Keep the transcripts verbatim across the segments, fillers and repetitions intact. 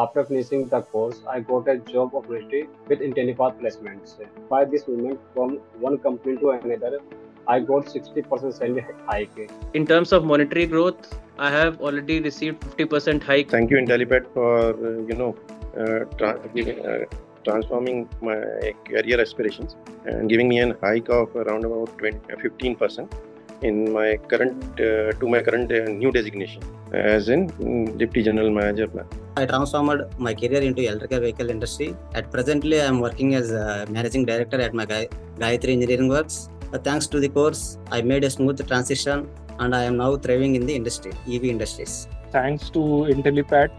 After finishing the course, I got a job opportunity with Intellipaat placements. By this movement from one company to another, I got sixty percent salary hike. In terms of monetary growth, I have already received fifty percent hike. Thank you, Intellipad, for uh, you know uh, tra uh, transforming my career aspirations and giving me a hike of around about fifteen percent in my current uh, to my current uh, new designation as in Deputy General Manager plan. I transformed my career into electrical vehicle industry. At presently, I am working as a managing director at my Gayathri Engineering Works. Uh, thanks to the course, I made a smooth transition and I am now thriving in the industry, E V industries. Thanks to Intellipad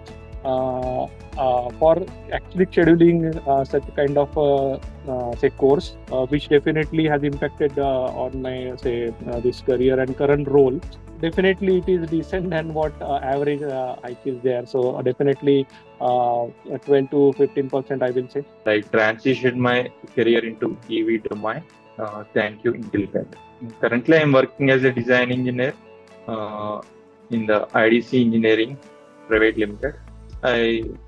uh, uh, for actually scheduling uh, such kind of uh, uh, say course, uh, which definitely has impacted uh, on my say uh, this career and current role. Definitely, it is decent and what uh, average uh, hike is there. So uh, definitely, uh, twelve to fifteen percent, I will say. I transitioned my career into E V domain. Uh, thank you, Intellipad. Currently, I am working as a design engineer uh, in the I D C Engineering Private Limited. I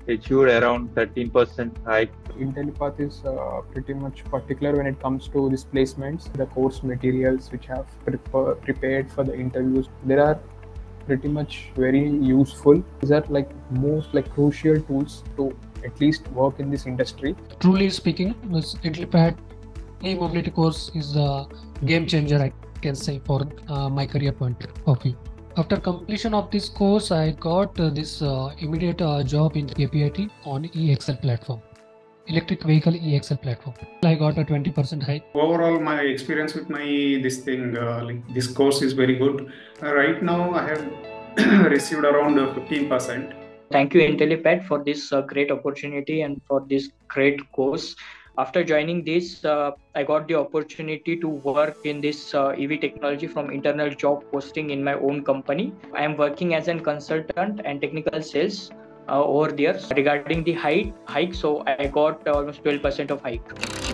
achieved around thirteen percent hike. Intellipad is uh, pretty much particular when it comes to these placements, the course materials which have prep prepared for the interviews. There are pretty much very useful. These are like most like crucial tools to at least work in this industry. Truly speaking, Intellipad E-mobility course is a game changer, I can say, for uh, my career point of view. After completion of this course, I got uh, this uh, immediate uh, job in K P I T on E X L platform, electric vehicle E X L platform. I got a twenty percent hike. Overall, my experience with my this thing, uh, like this course is very good. Uh, right now, I have received around fifteen percent. Thank you, Intellipad, for this uh, great opportunity and for this great course. After joining this, uh, I got the opportunity to work in this uh, E V technology from internal job posting in my own company. I am working as a consultant and technical sales uh, over there. Regarding the hike, hike, so I got almost twelve percent of hike.